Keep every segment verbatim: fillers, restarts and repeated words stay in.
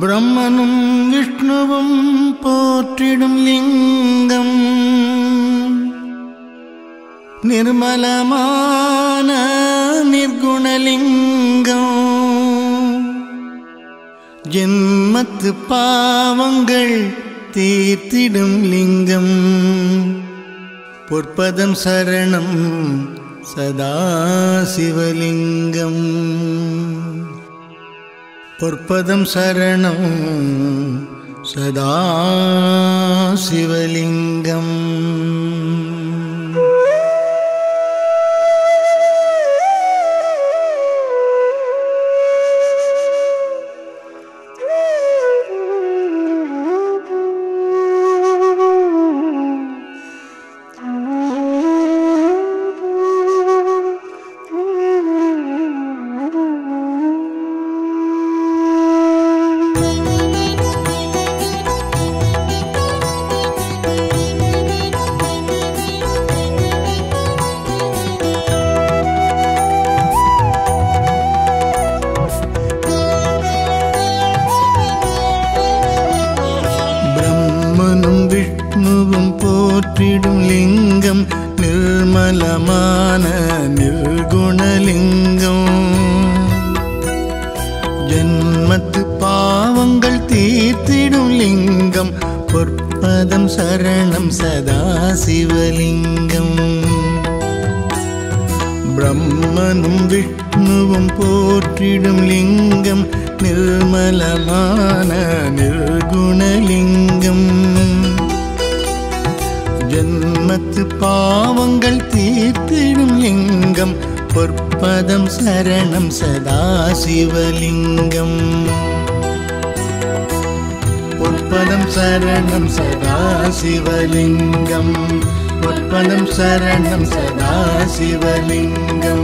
ब्रह्मनुं विष्णुवुं पोट्टिडुं लिंगं निर्मलमान निर्गुणलिंगं जन्मत्तु पावंगल तीर्त्तिडुं लिंगं पोर्पदं शरणं सदाशिवलिंगं பொற்பதம் சரணம் சதாசிவலிங்கம். निर्मलमान निर्गुणलिंगं जन्मत्तु पावंगल तीर्त्तिडुं लिंगं पोर्पदं शरणं सदाशिवलिंगं ब्रह्मनुं विष्णुवुं पोट्टिडुं लिंगं निर्मलमान निर्गुणलिंगं जन्मत्तु पावंगल तीर्त्तिडुं लिंगं पोर्पदं शरणं सदाशिवलिंगं पोर्पदं शरणं सदाशिवलिंगं पोर्पदं शरणं सदाशिवलिंगं.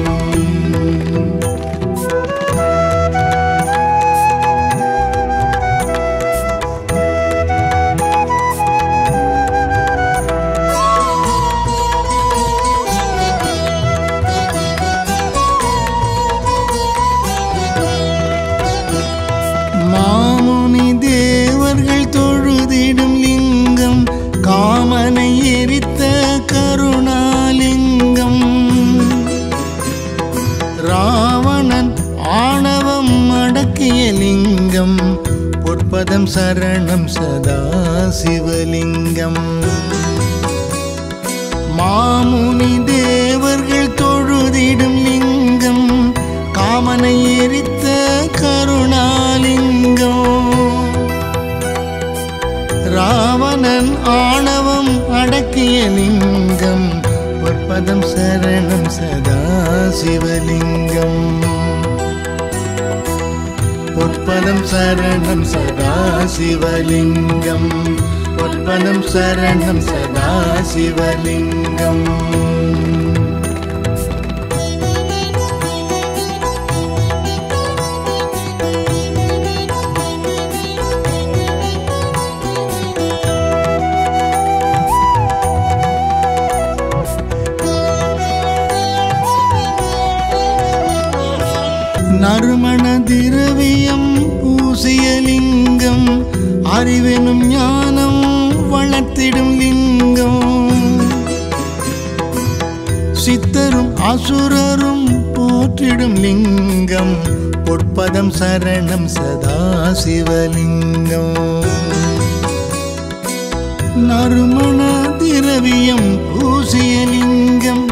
பொற்பதம் சரணம் சதாசிவலிங்கம் மாமுனி தேவர்கள் தொழுதிடும் லிங்கம் காமனை எரித்த கருணாலிங்கம் ராவணன் ஆணவம் அடக்கிய லிங்கம் பொற்பதம் சரணம் சதாசிவலிங்கம் பொற்பதம் சரணம் சதாசிவலிங்கம் பொற்பதம் சரணம் சதாசிவலிங்கம். நறுமண திரவியம் பூசிய லிங்கம் அறிவெனும் ஞானம் வளர்த்திடும் லிங்கம் சித்தரும் அசுரரும் போற்றிடும் லிங்கம் பொற்பதம் சரணம் சதாசிவலிங்கம் நறுமண திரவியம் பூசிய லிங்கம்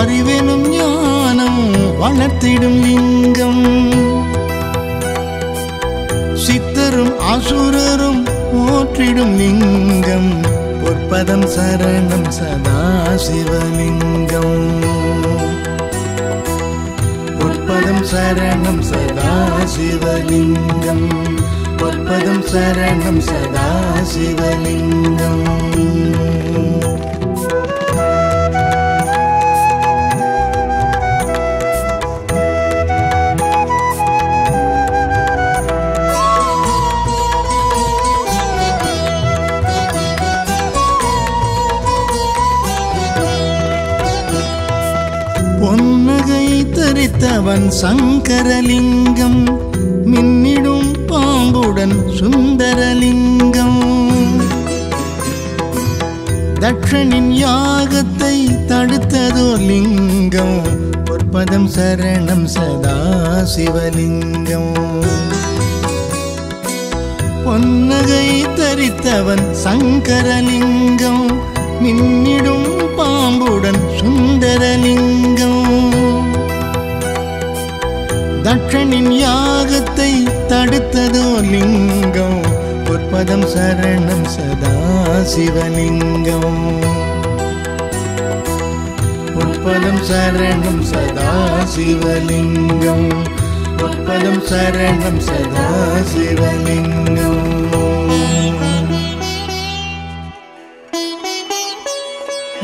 அறிவெனும் ஞானம் வளர்த்திடும் லிங்கம் சித்தரும் அசுரரும் போற்றிடும் லிங்கம் பொற்பதம் சரணம் சதாசிவலிங்கம் பொற்பதம் சரணம் சதாசிவலிங்கம் பொற்பதம் சரணம் சதாசிவலிங்கம். பொன்னகை தரித்தவன் சங்கரலிங்கம் மின்னிடும் பாம்புடன் ुदन सुंदरलिंगम दक्षिणिन यागत्तै तडुत्तदोर लिंगम पदम शरणम सदा शिवलिंगम பொன்னகை தரித்தவன் சங்கரலிங்கம் மின்னிடும் பாம்புடன் சுந்தரலிங்கம் தட்சனின் யாகத்தை தடுத்ததோ லிங்கம் பொற்பதம் சரணம் சதா சிவலிங்கம் பொற்பதம் சரணம் சதா சிவலிங்கம் பொற்பதம் சரணம் சதா சிவலிங்கம்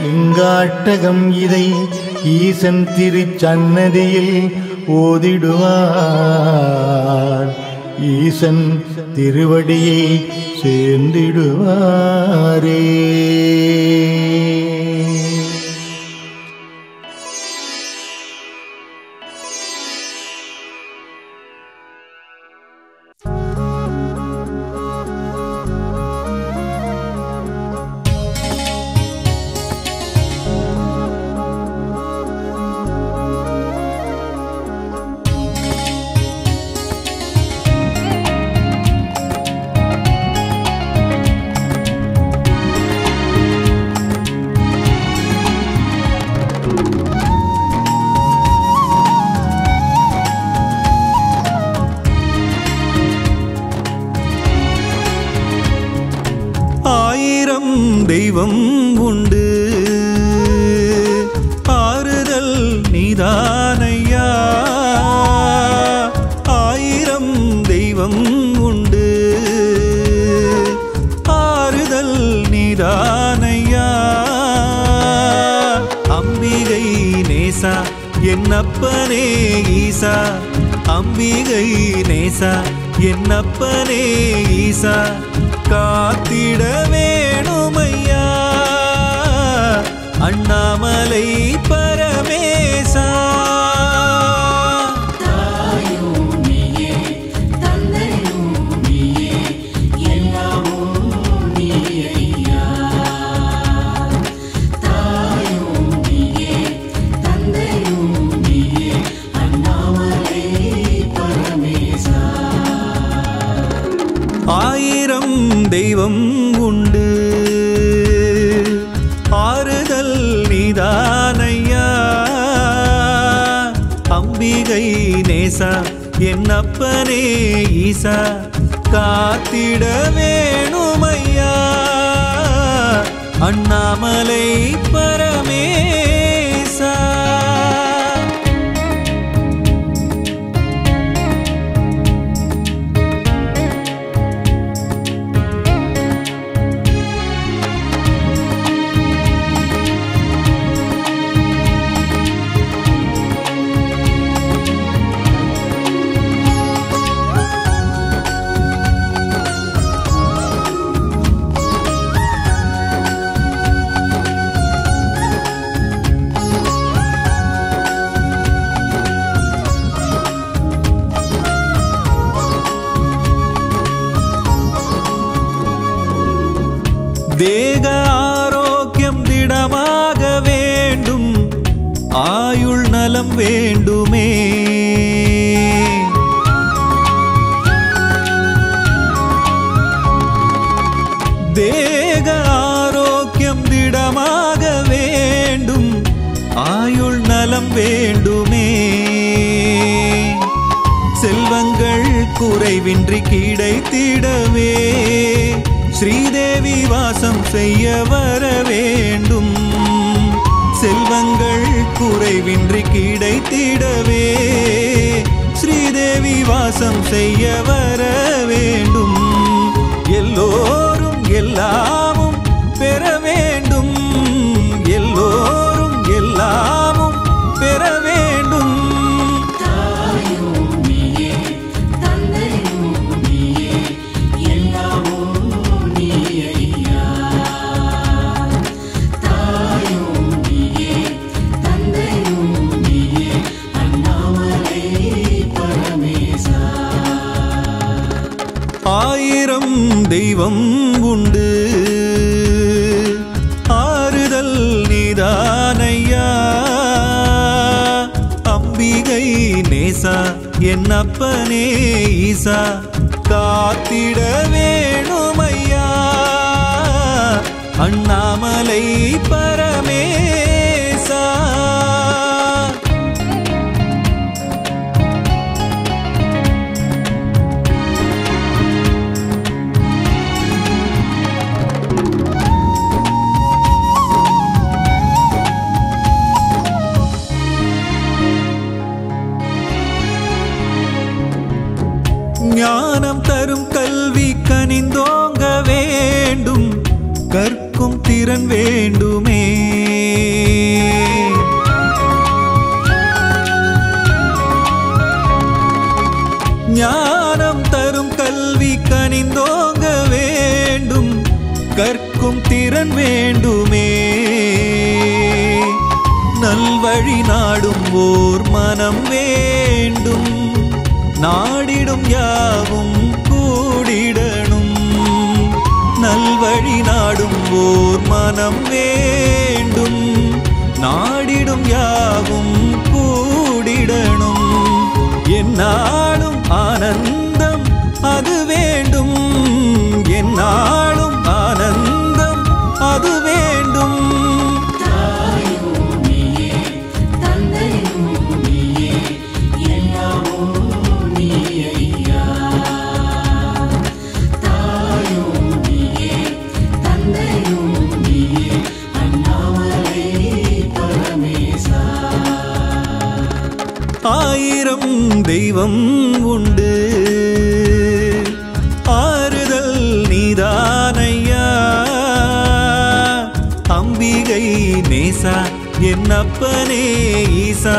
லிங்காஷ்டகம் இதை ஈசன் திருச்சன்னதியில் ஓதிடுவார் ஈசன் திருவடியை சேர்ந்திடுவாரே. தெய்வம் உண்டு ஆறுதல் நீதானையா ஆயிரம் தெய்வம் உண்டு ஆறுதல் நீதானையா அம்பிகை நேசா என்னப்பனே ஈசா அம்பிகை நேசா என்னப்பனே ஈசா காத்திட வேணுமையா அண்ணாமலை பரமேசா தெய்வம் உண்டு ஆறுதல் நீதானையா அம்பிகை நேசா என்னப்பனே ஈசா காத்திட வேணுமையா அண்ணாமலை பரமேசா. தேக ஆரோக்கியம் திடமாக வேண்டும் ஆயுள் நலம் வேண்டுமே தேக ஆரோக்கியம் திடமாக வேண்டும் ஆயுள் நலம் வேண்டுமே செல்வங்கள் குறைவின்றி கிடைத்திடவே ஸ்ரீதேவி வாசம் செய்ய வர வேண்டும் செல்வங்கள் குறைவின்றி கிடைத்திடவே ஸ்ரீதேவி வாசம் செய்ய வர வேண்டும் எல்லோரும் எல்லாமும் பெற வேண்டும் எல்லோரும் எல்லாமும் பெற வேண்டும் ஆயிரம் தெய்வம் உண்டு. ஆறுதல் நீதானையா அம்பிகை நேசா என் அப்பனே ஈசா காத்திட வேணுமையா அண்ணாமலை பரமேசா. ஞானம் தரும் கல்வி கனிந்தோங்க வேண்டும், கற்கும் திறன் வேண்டுமே. ஞானம் தரும் கல்வி கனிந்தோங்க வேண்டும், கற்கும் திறன் வேண்டுமே. நல்வழி நாடும் ஓர் மனம் வேண்டும், நாடிடும் யாவும் கூடிடணும். நல்வழி நாடும் ஓர் மனம் வேண்டும், நாடிடும் யாவும் கூடிடணும். என்னாலும் ஆனந்தம் அது வேண்டும், என்னாலும் ஆனந்தம் அது வேண்டும். ஆயிரம் தெய்வம் உண்டு. ஆறுதல் நீதானையா அம்பிகை நேசா என் அப்பனே ஈசா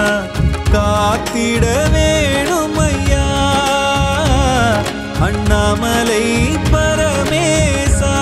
காத்திட வேணுமையா அண்ணாமலை பரமேசா.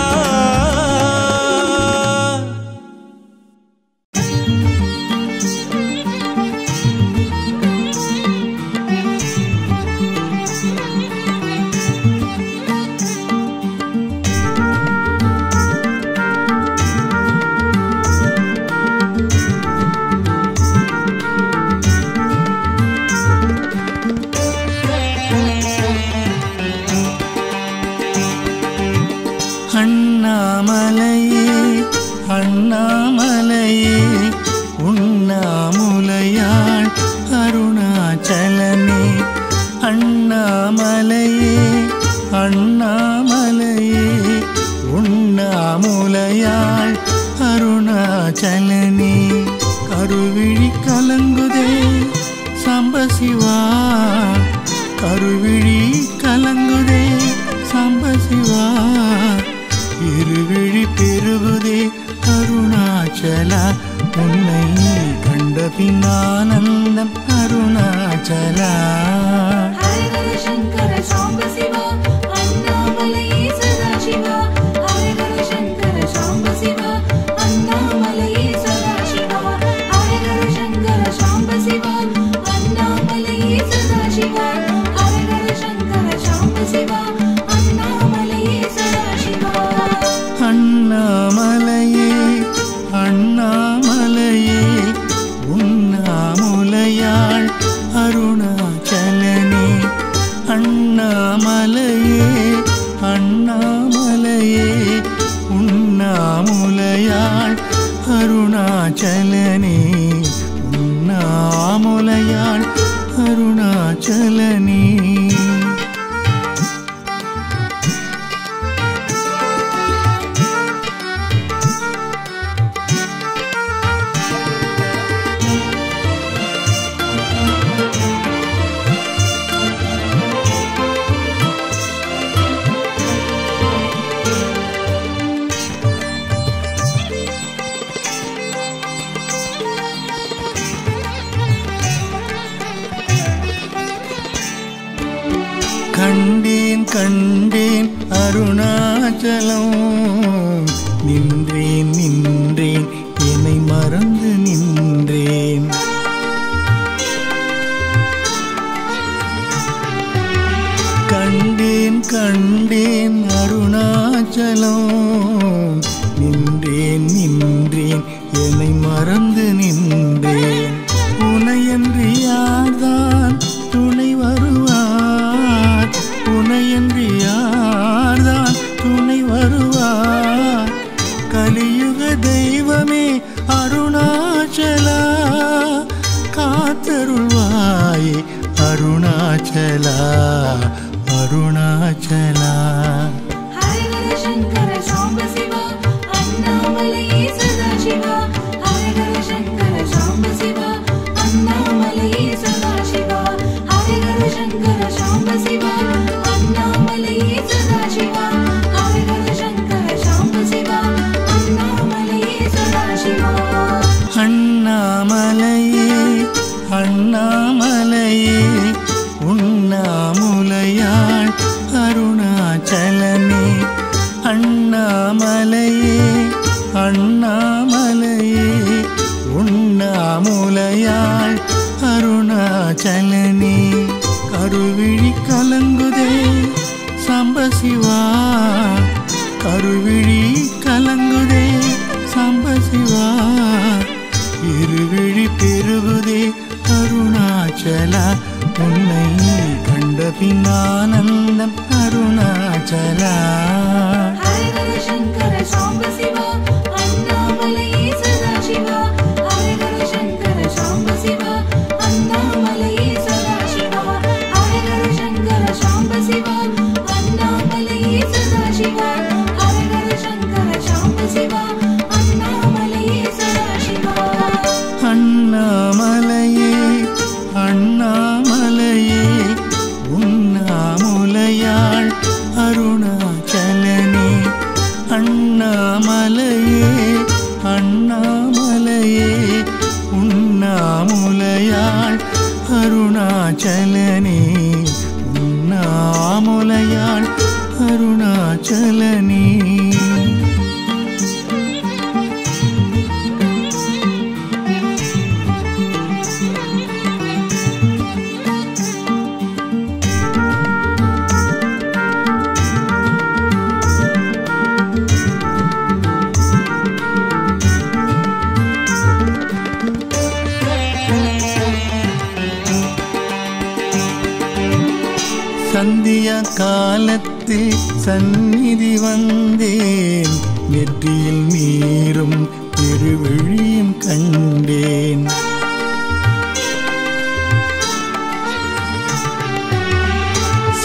கண்டேன் அருணாச்சலம் நின்றேன் நின்றேன் என்னை மறந்து நின்றேன் உனையன்றி யார்தான் துணை வருவார் உனையன்றி யார்தான் துணை வருவார் கலியுக தெய்வமே அருணாச்சலா காத்தருள்வாயே அருணாச்சலா அருணாச்சலா அண்ணாமலையே அண்ணாமலையே உண்ணாமுலையாள் அருணாச்சலமே அண்ணாமலையே அண்ணாமலையே உண்ணாமுலையாள் அருணாச்சலனே கருவிழி கலங்குதே சாம்பசிவா கருவிழி கலங்குதே சாம்பசிவா இருவிழி பெருகுதே அருணாச்சலா உன்னை கண்ட பின் ஆனந்தம் அருணாச்சலா அருணாச்சலனே உண்ணாமுலையாள் அருணாச்சலனே சந்தியா காலத்தில் சந்நிதி வந்தேன் நெற்றியில் நீரும் திருவிழியும் கண்டேன்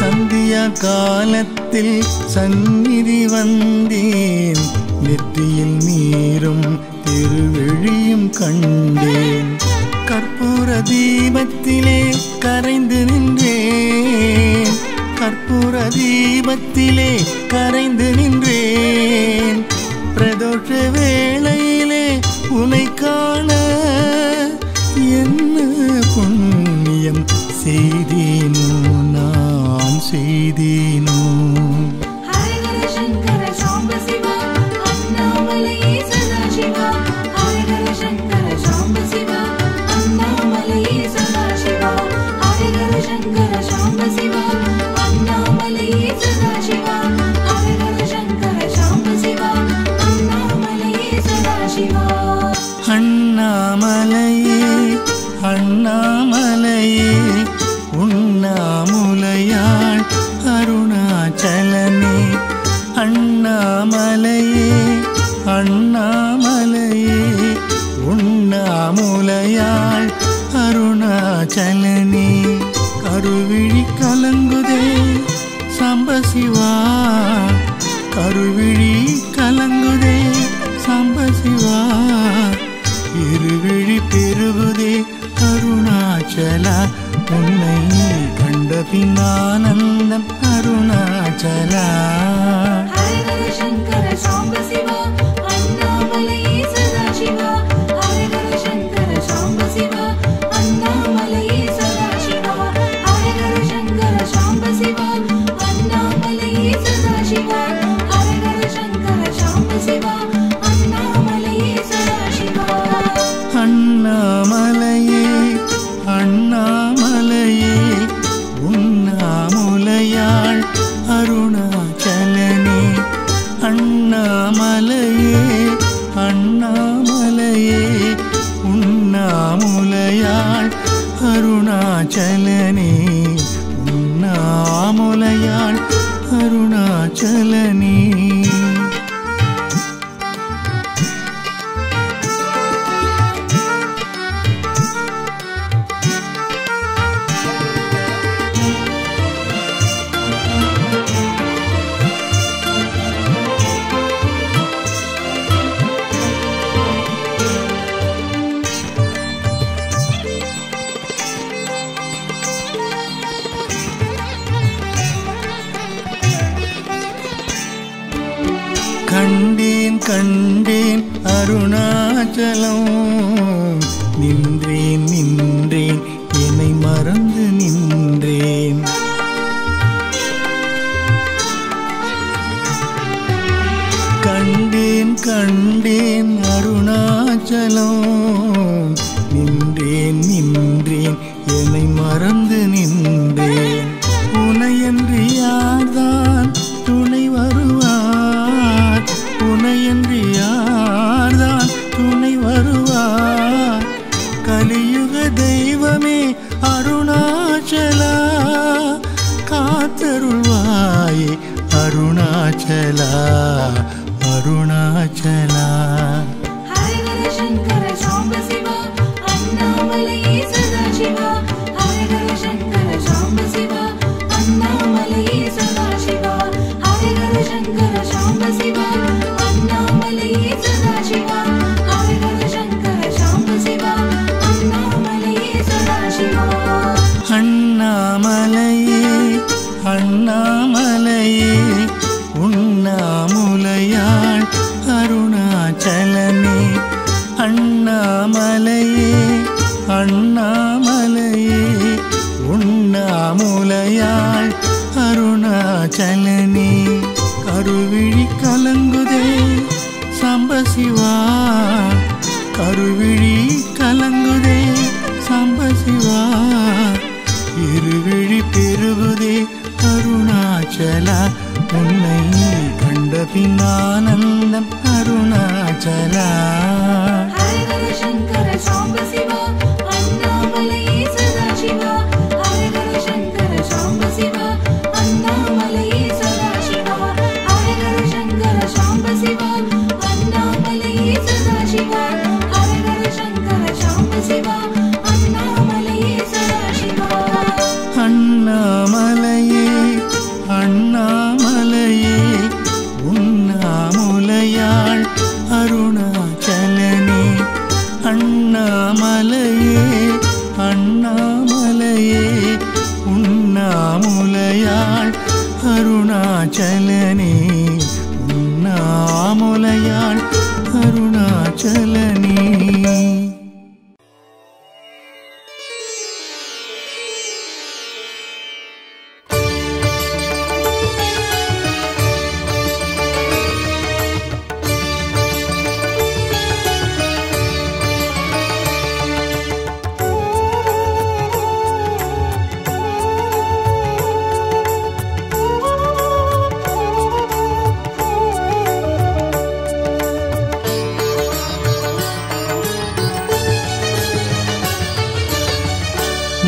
சந்தியா காலத்தில் சந்நிதி வந்தேன் நெற்றியில் நீரும் திருவிழியும் கண்டேன் கற்பூர தீபத்திலே கரைந்து நின்றேன் கற்பூர தீபத்திலே கரைந்து நின்றேன் பிரதோஷ வேளையிலே உனை காண என்ன புண்ணியம் செய்தேனோ நான் செய்தேனோ அண்ணாமலையே அண்ணாமலையே உண்ணாமுலையாள் அருணாச்சலமே அண்ணாமலையே அண்ணாமலையே உண்ணாமுலையாள் அருணாச்சலனே கருவிழி கலங்குதே சாம்பசிவா கருவிழி கலங்குதே சாம்பசிவா இருவிழி பெருகுதே அருணாச்சலா உன்னை கண்ட பின் ஆனந்தம் அருணாச்சலா அண்ணாமலையே அண்ணாமலையே உண்ணாமுலையா அருணாச்சலனே அண்ணாமலையே அண்ணாமலையே உண்ணாமுலையாள் அருணாச்சலனே உண்ணாமுலையாள் அருணாச்சலனே கண்டேன் அருணாச்சலம் நின்றேன் நின்றேன் என்னை மறந்து நின்றேன் கண்டேன் கண்டேன் அருணாச்சலம் நின்றேன் நின்றேன் என்னை மறந்து நின்றேன் உனையன்றி யார்தான் துணை வருவார் உனையன்றி யார்தான் துணை வருவார் கலியுக தெய்வமே அருணாச்சலா காத்தருள்வாயே அருணாச்சலா அருணாச்சலா அண்ணாமலையே அண்ணாமலையே உண்ணாமுலையாள் அருணாச்சலனே அண்ணாமலையே அண்ணாமலையே உண்ணாமுலையாள் அருணாச்சலனே கருவிழி கலங்குதே சாம்பசிவா கருவிழி கலங்குதே சாம்பசிவா இருவிழி பெருகுதே அருணாச்சலா உன்னை கண்ட பின் ஆனந்தம் அருணாச்சலா அண்ணாமலையே அண்ணாமலையே உண்ணாமுலையாள் அருணாச்சலனே அண்ணாமலையே அண்ணாமலையே உண்ணாமுலையாள் அருணாச்சலனே உண்ணாமுலையாள் அருணாச்சலனே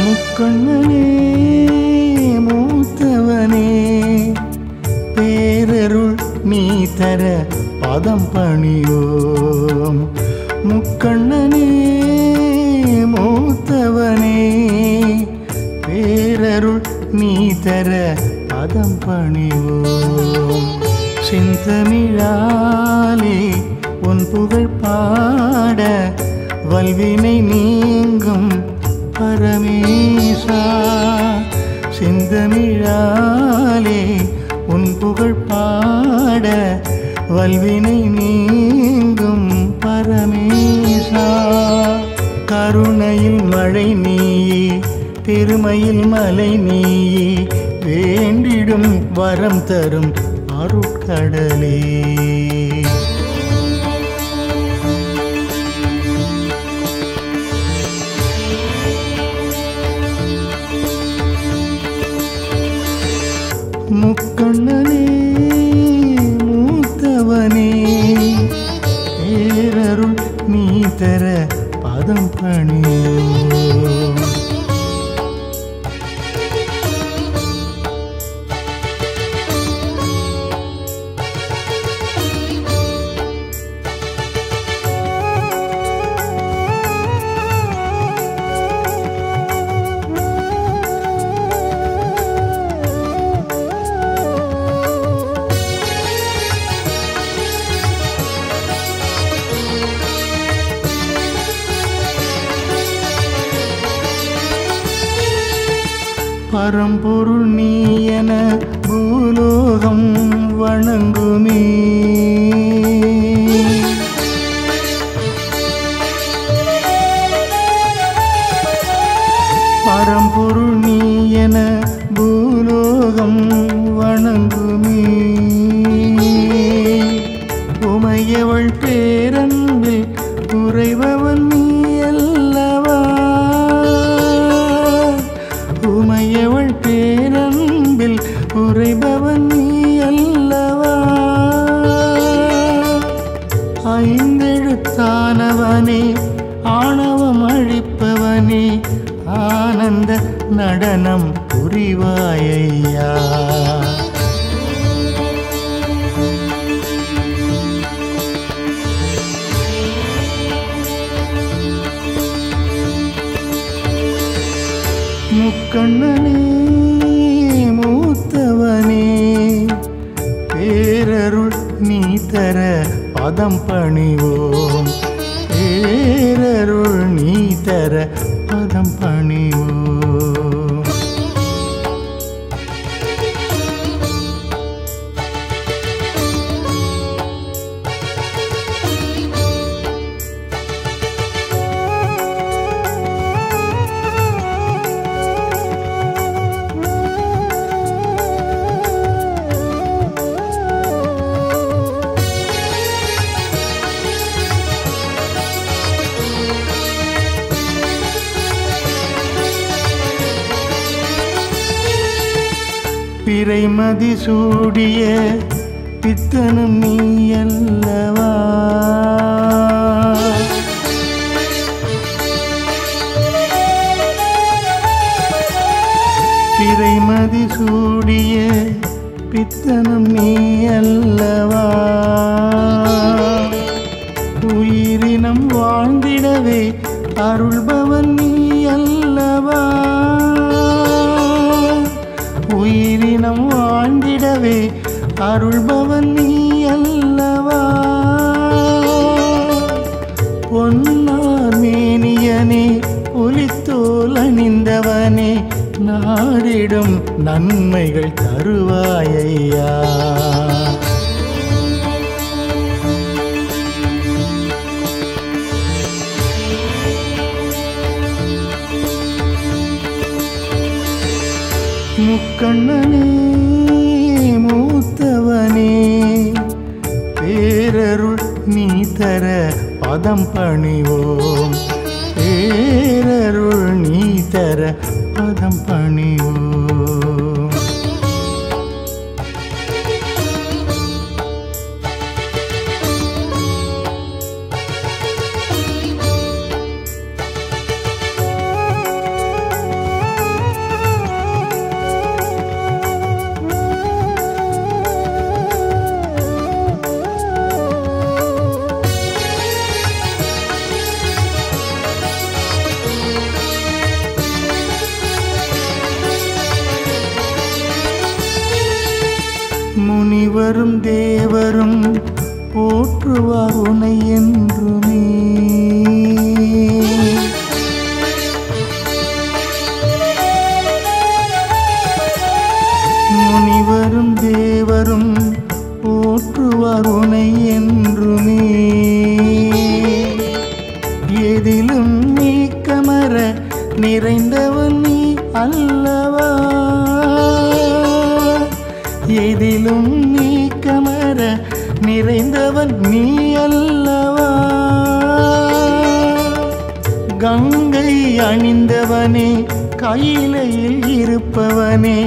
முக்கண்ணனே மூத்தவனே பேரருள் நீ தர பதம் பணியோம் முக்கண்ணனே மூத்தவனே பேரருள் நீ தர பதம் பணியோம் செந்தமிழாலே உன் புகழ் பாட வல்வினை நீங்கும் பரமேசா செந்தமிழாலே உன் புகழ் பாட வல்வினை நீங்கும் பரமேசா கருணையில் மழை நீயே பெருமையில் மலை நீயே வேண்டிடும் வரம் தரும் அருட்கடலே முக்கண்ணனே மூத்தவனே ஏரருள் நீ தர பதம் பணி பரம்பொருள் நீயன பூலோகம் வணங்குமே பரம்பொருள் நீயன பூலோகம் வணங்குமே உமையவள் பேரன்பு குறைபவன் நீ அல்லவா பேரன்பில் உறைபவன் நீ அல்லவா ஐந்தெழுத்தானவனே ஆணவம் அழிப்பவனே ஆனந்த நடனம் புரிவாயையா முக்கண்ணனே மூத்தவனே பேரருள் நீ தர பதம் பணிவோம் பேரருள் நீ தர பதம் பணிவோம். பிறைமதி சூடிய பித்தனும் நீ அல்லவா பிறைமதி சூடிய பித்தனும் நீ அல்லவா உயிரினம் வாழ்ந்திடவே அருள்பவன் நீ அல்லவா உயிரினம் வாழ்ந்திடவே அருள்பவன் நீ அல்லவா பொன்னார் மேனியனே ஒளித்தோல் அணிந்தவனே நாடிடும் நன்மைகள் தருவாயையா முக்கண்ணனே மூத்தவனே பேரருள் நீ தர பதம் பணிவோம் பேரருள் நீ தர பதம் பணிவோம். முனிவரும் தேவரும் போற்றுவார் உனை என்றுமே முனிவரும் தேவரும் போற்றுவார் உனை என்றுமே எதிலும் நீ கமர நிறைந்தவன் நீ அல்லவா எதிலும் நீ கமர நிறைந்தவன் நீ அல்லவா கங்கை அணிந்தவனே கையிலையில் இருப்பவனே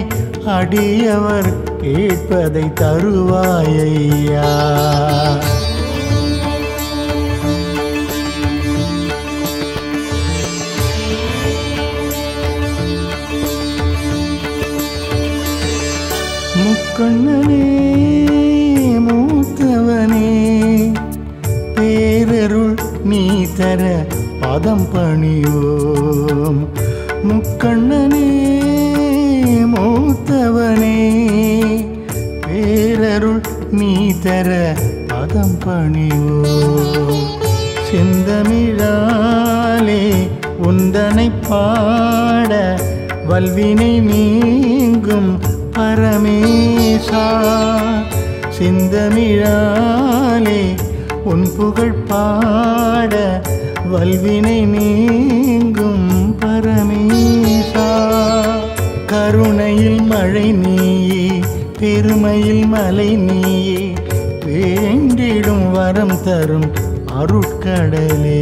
அடியவர் கேட்பதை தருவாயையா. முக்கண்ணனே மூத்தவனே பேரருள் நீ தர பதம் பணியோம். முக்கண்ணனே மூத்தவனே பேரருள் நீ தர பதம் பணியோம். செந்தமிழாலே உந்தனை பாட வல்வினை நீங்கும் பரமேசா. செந்தமிழாலே உன் புகழ் பாட வல்வினை நீங்கும் பரமேசா. கருணையில் மழை நீயே பெருமையில் மலை நீயே வேண்டிடும் வரம் தரும் அருட்கடலே.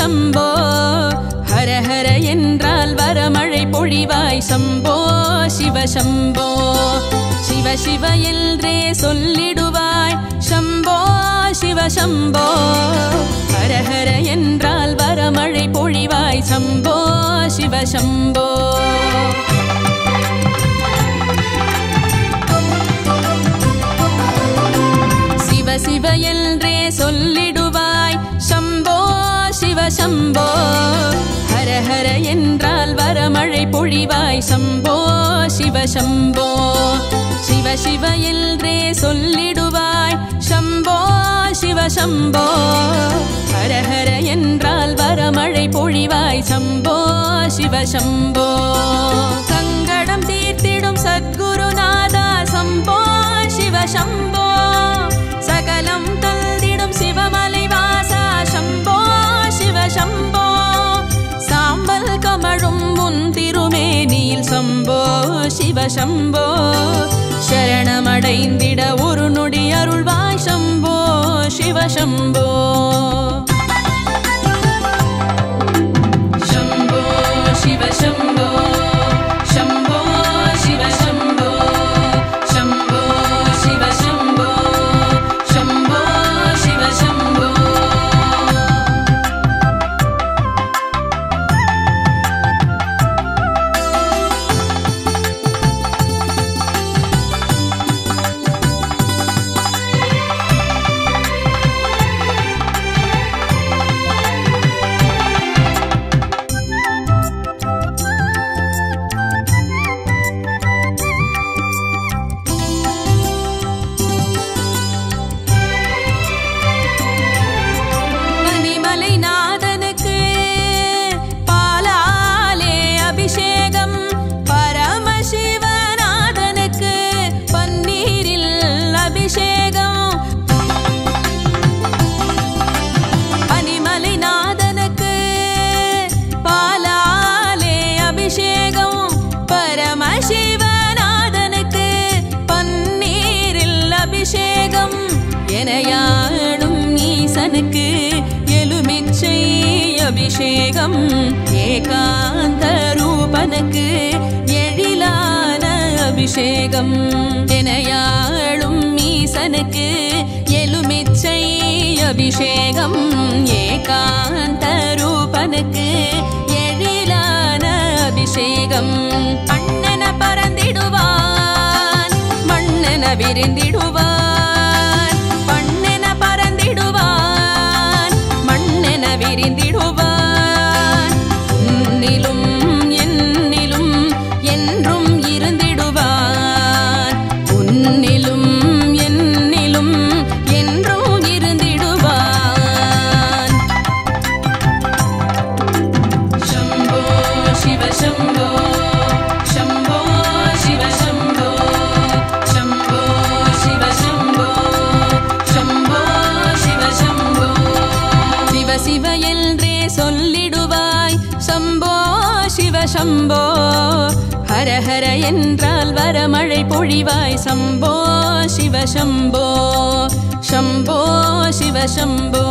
சம்போ ஹர ஹர என்றால் வரமழை பொழிவாய் சம்போ சிவ சம்போ. சிவ சிவ என்றே சொல்லிடுவாய் சம்போ சிவ சம்போ. ஹர ஹர என்றால் வரமழை பொழிவாய் சம்போ சிவ சம்போ. சிவ சிவ என்றே சொல்லிடுவாய் சம்போ சிவ சம்போ. ஹர ஹர என்றால் வரமழை பொழிவாய் சம்போ சிவ சம்போ. சிவ சிவ என்றே சொல்லிடுவாய் சம்போ சிவ சம்போ. ஹர ஹர என்றால் வரமழை பொழிவாய் சம்போ சிவ சம்போ. சங்கடம் தீர்த்திடும் சத்குருநாதா சம்போ சிவ சம்போ. சகலம் தந்திடும் சிவமலை வாசா சம்போ சிவ சம்போ. சாம்பல் கமழும் உன் திருமேனியில் சம்போ சிவ சம்போ. சரணமடைந்திட ஒரு நொடி அருள்வாய் சம்போ சிவ சம்போ. சம்போ சிவ சம்போ. சம்போ சிவ சம்போ. சம்போ சிவ சம்போ. சம்போ சிவ சம்போ. அபிஷேகம் ஏகாந்த ரூபனுக்கு எழிலான அபிஷேகம். எனையாளும் மீசனுக்கு எலுமிச்சை அபிஷேகம் ஏகாந்த ரூபனுக்கு எழிலான அபிஷேகம். அண்ணன பறந்திடுவான் மண்ணன விரிந்திடுவான். பண்ணன பறந்திடுவான் மண்ணன விரிந்திடுவான். शंभो हर हर என்றால் வரமழை பொழிவாய் शंभो शिव शंभो शंभो शिव शंभो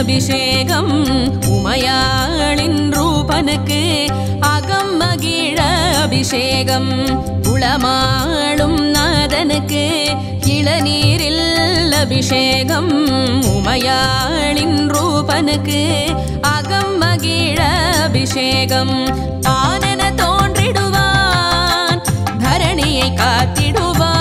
அபிஷேகம் உமையாளின் ரூபனுக்கு அகம்மகிழ அபிஷேகம் உளமாளும் நாதனுக்கு இளநீரில் அபிஷேகம் உமையாளின் ரூபனுக்கு அகம்மகிழ அபிஷேகம் தானென தோன்றிடுவான் தரணியை காத்திடுவான்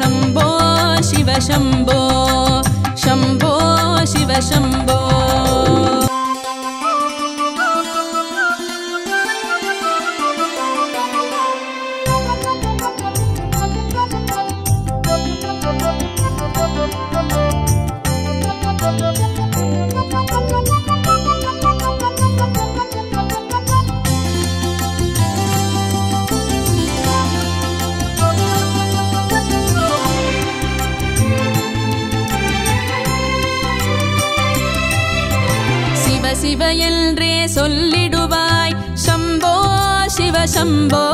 சம்போ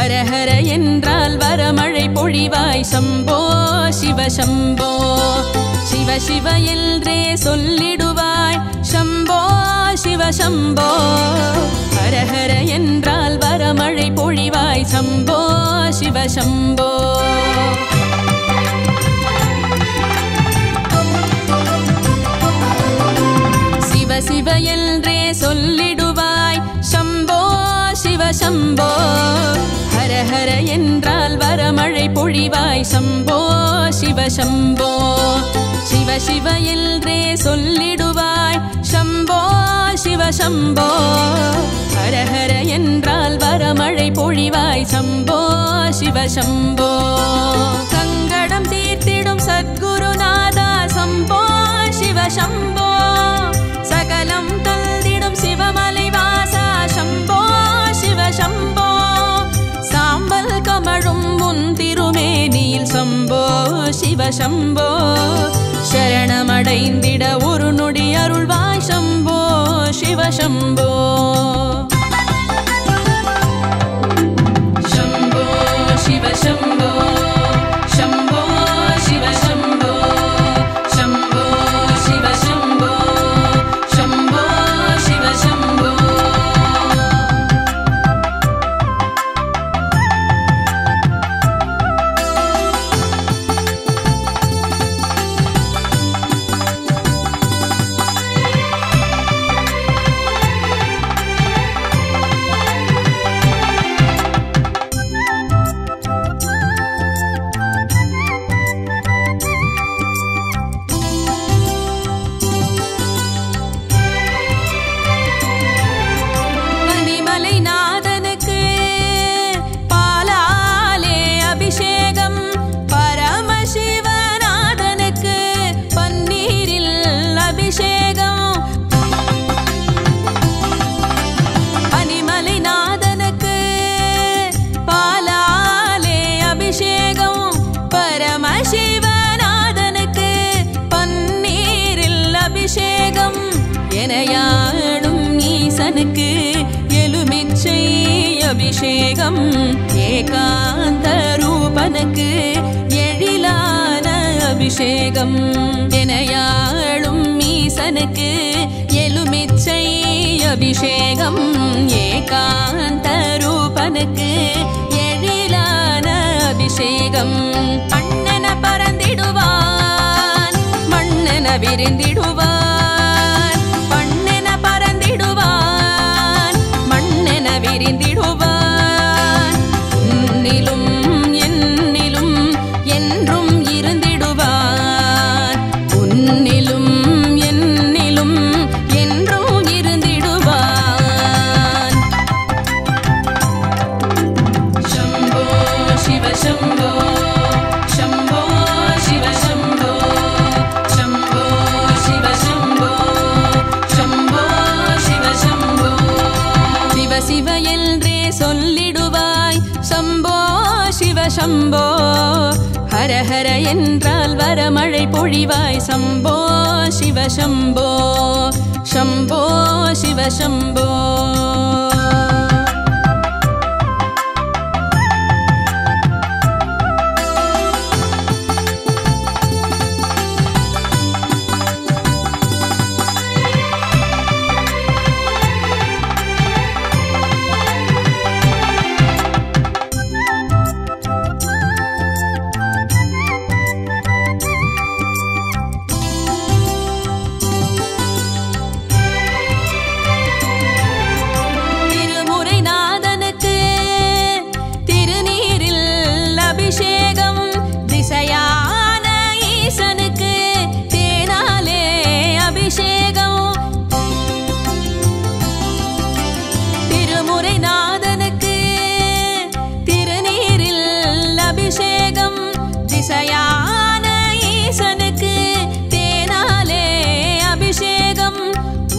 ஹர ஹர என்றால் வரமழை பொழிவாய் சம்போ சிவ சம்போ சம்போ சிவ சம்போ சிவ என்றே சொல்லிடுவாய் சம்போ சிவ சம்போ ஹர ஹர என்றால் வரமழை பொழிவாய் சம்போ சிவ சம்போ சிவ சிவ என்றே சொல்லிடுவாய் சம்போ சிவ சம்போ ஹர ஹர என்றால் வரமழை பொழிவாய் சம்போ சிவ சம்போ சிவ என்றே சொல்லிடுவாய் சம்போ சிவ சம்போ ஹர ஹர என்றால் வரமழை பொழிவாய் சம்போ சிவ சம்போ சிவ சிவ என்றே சொல்லிடுவாய் சம்போ சிவ சம்போ ஹர ஹர என்றால் வரமழை பொழிவாய் சம்போ சிவ சம்போ சங்கடம் தீர்த்திடும் சத்குருநாதா சம்போ சிவ சம்போ சகலம் தந்திடும் சிவமலை வாசா சம்போ சிவ சம்போ சாம்பல் கமழும் உன் திருமேனியில் சம்போ சிவ சம்போ சரணமடைந்திட ஒரு நொடி அருள்வாய் சம்போ சிவ சம்போ சம்போ சிவ சம்போ சம்போ சிவ சம்போ சம்போ சிவ சம்போ கண்ணனுக்கு எலுமிச்சை அபிஷேகம், ஏகாந்த ரூபனுக்கு எழிலான அபிஷேகம், எனையாளும் மீசனுக்கு எலுமிச்சை அபிஷேகம், ஏகாந்த ரூபனுக்கு எழிலான அபிஷேகம். அண்ணன பறந்திடுவான் மண்ணன விரிந்திடுவான் சம்போ. ஹர ஹர என்றால் வரமழை பொழிவாய் சம்போ சிவ சம்போ, சம்போ சிவ சம்போ.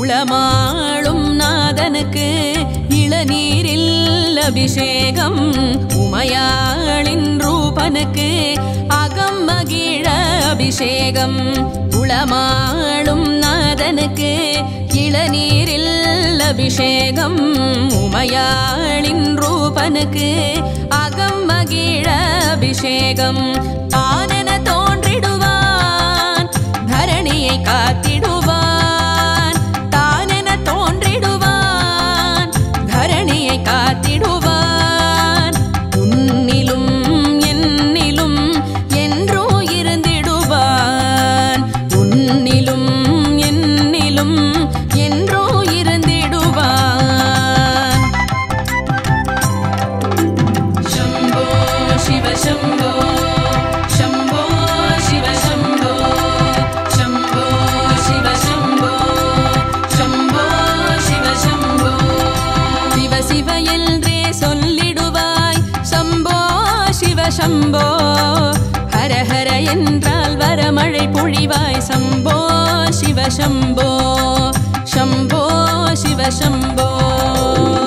உளமாளும் நாதனுக்கு இளநீரில் அபிஷேகம், உமையாளின் ரூபனுக்கு அகம்மகிழ அபிஷேகம், உளமாளும் நாதனுக்கு இளநீரில் அபிஷேகம், உமையாளின் ரூபனுக்கு அகம்மகிழ அபிஷேகம். தானென தோன்றிடுவான் தரணியை காத்திடுவான் சம்போ. ஹர ஹர என்றால் வரமழை பொழிவாய் சம்போ சிவ சம்போ, சம்போ சிவ சம்போ.